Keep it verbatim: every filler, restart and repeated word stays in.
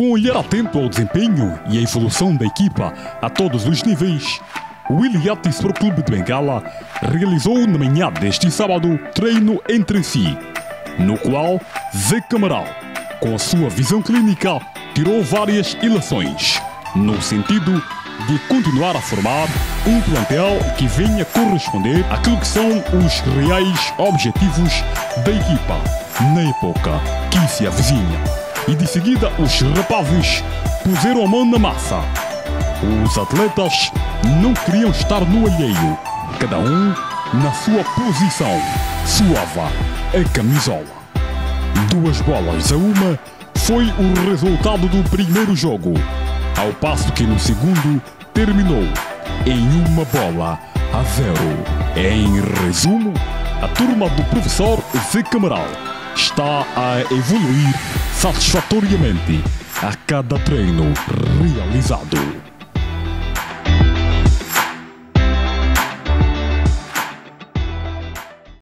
Com um olhar atento ao desempenho e à evolução da equipa a todos os níveis, o Wiliete Sport Clube de Benguela realizou na manhã deste sábado treino entre si, no qual Zé Camaral, com a sua visão clínica, tirou várias ilações, no sentido de continuar a formar um plantel que venha corresponder àquilo que são os reais objetivos da equipa na época que se avizinha. E de seguida os rapazes puseram a mão na massa. Os atletas não queriam estar no alheio, cada um na sua posição, suava a camisola. Duas bolas a uma foi o resultado do primeiro jogo, ao passo que no segundo terminou em uma bola a zero. Em resumo, a turma do professor Zé Camaral está a evoluir satisfatoriamente a cada treino realizado.